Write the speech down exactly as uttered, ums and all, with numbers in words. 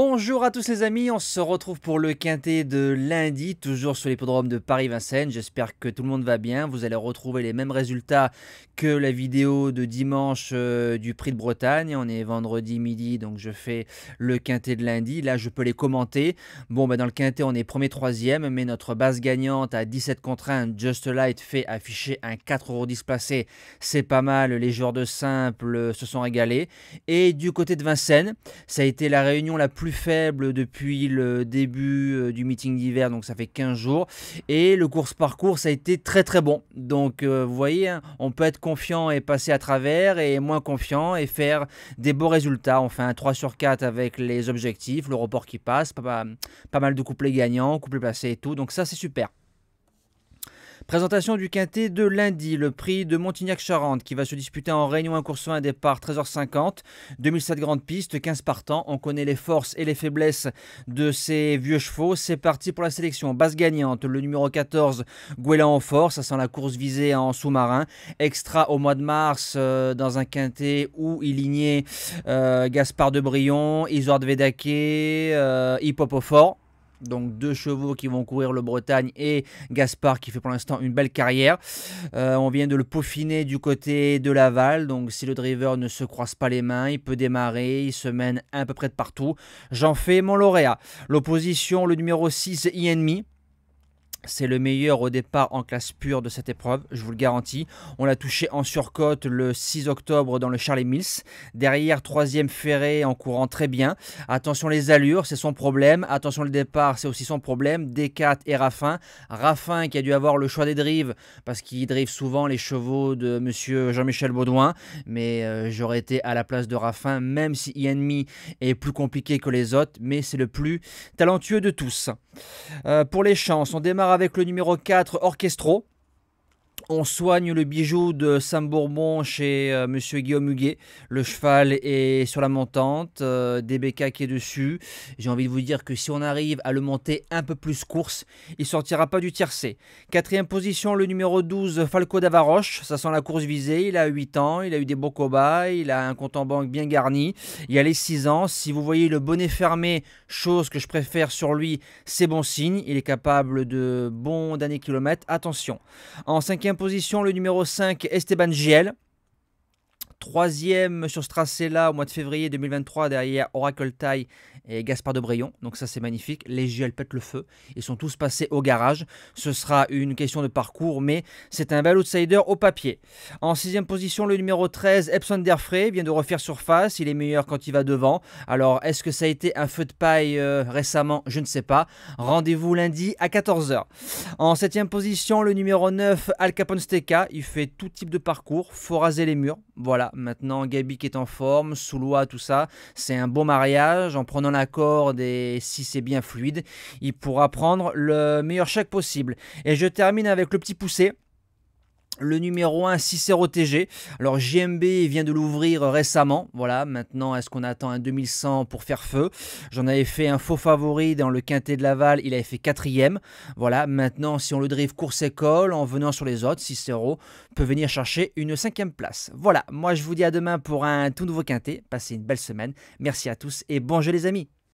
Bonjour à tous les amis, on se retrouve pour le quintet de lundi, toujours sur l'hippodrome de Paris-Vincennes. J'espère que tout le monde va bien. Vous allez retrouver les mêmes résultats que la vidéo de dimanche euh, du Prix de Bretagne. On est vendredi midi, donc je fais le quintet de lundi. Là, je peux les commenter. Bon, bah, dans le quintet, on est premier, troisième, mais notre base gagnante à dix-sept contre un, Just Light, fait afficher un quatre euros dix placé. C'est pas mal, les joueurs de simple se sont régalés. Et du côté de Vincennes, ça a été la réunion la plus plus faible depuis le début du meeting d'hiver, donc ça fait quinze jours, et le course par course a été très très bon, donc euh, vous voyez, hein, on peut être confiant et passer à travers, et moins confiant et faire des beaux résultats. On fait un trois sur quatre avec les objectifs, le report qui passe, pas, pas, pas mal de couplets gagnants, couplets placés et tout, donc ça c'est super. Présentation du quintet de lundi, le prix de Montignac-Charente qui va se disputer en Réunion un course un à départ treize heures cinquante, deux mille sept grandes pistes, quinze partants. On connaît les forces et les faiblesses de ces vieux chevaux. C'est parti pour la sélection. Base gagnante, le numéro quatorze, Gouela en force, ça sent la course visée en sous-marin. Extra au mois de mars euh, dans un quintet où il lignait euh, Gaspard de Brion, Isard de Vedake, euh, Hippopofor. Donc deux chevaux qui vont courir le Bretagne, et Gaspard qui fait pour l'instant une belle carrière. Euh, on vient de le peaufiner du côté de Laval. Donc si le driver ne se croise pas les mains, il peut démarrer. Il se mène à peu près de partout. J'en fais mon lauréat. L'opposition, le numéro six, I E M I. C'est le meilleur au départ en classe pure de cette épreuve, je vous le garantis. On l'a touché en surcote le six octobre dans le Charlie Mills. Derrière, troisième ferré en courant très bien. Attention les allures, c'est son problème. Attention le départ, c'est aussi son problème. D quatre et Raffin. Raffin qui a dû avoir le choix des drives, parce qu'il drive souvent les chevaux de monsieur Jean-Michel Baudouin. Mais euh, j'aurais été à la place de Raffin, même si I N M I est plus compliqué que les autres. Mais c'est le plus talentueux de tous. Euh, pour les chances, on démarre avec le numéro quatre, Orchestro. On soigne le bijou de Saint-Bourbon chez euh, monsieur Guillaume Huguet. Le cheval est sur la montante, euh, D B K qui est dessus. J'ai envie de vous dire que si on arrive à le monter un peu plus course, il sortira pas du tiercé. Quatrième position, le numéro douze, Falco Davaroche. Ça sent la course visée, il a huit ans, il a eu des beaux combats, il a un compte en banque bien garni. Il a les six ans, si vous voyez le bonnet fermé, chose que je préfère sur lui, c'est bon signe. Il est capable de bons derniers kilomètres, attention. En cinquième position, le numéro cinq, Esteban Jiel. Troisième sur ce tracé-là au mois de février deux mille vingt-trois derrière Oracle Thaï et Gaspard de Brion. Donc ça c'est magnifique. Les Jiel pètent le feu. Ils sont tous passés au garage. Ce sera une question de parcours, mais c'est un bel outsider au papier. En sixième position, le numéro treize, Epson Derfray, vient de refaire surface. Il est meilleur quand il va devant. Alors est-ce que ça a été un feu de paille euh, récemment? Je ne sais pas. Rendez-vous lundi à quatorze heures. En septième position, le numéro neuf, Al Caponsteca. Il fait tout type de parcours. Faut raser les murs. Voilà. Maintenant, Gabi qui est en forme, Soulois, tout ça, c'est un beau mariage. En prenant la corde, et si c'est bien fluide, il pourra prendre le meilleur chèque possible. Et je termine avec le petit poussé. Le numéro un, Cicero T G. Alors J M B vient de l'ouvrir récemment. Voilà, maintenant est-ce qu'on attend un deux mille cent pour faire feu? J'en avais fait un faux favori dans le quintet de Laval, il avait fait quatrième. Voilà, maintenant si on le drive course et colle, en venant sur les autres, Cicero peut venir chercher une cinquième place. Voilà, moi je vous dis à demain pour un tout nouveau quintet. Passez une belle semaine, merci à tous et bon jeu les amis.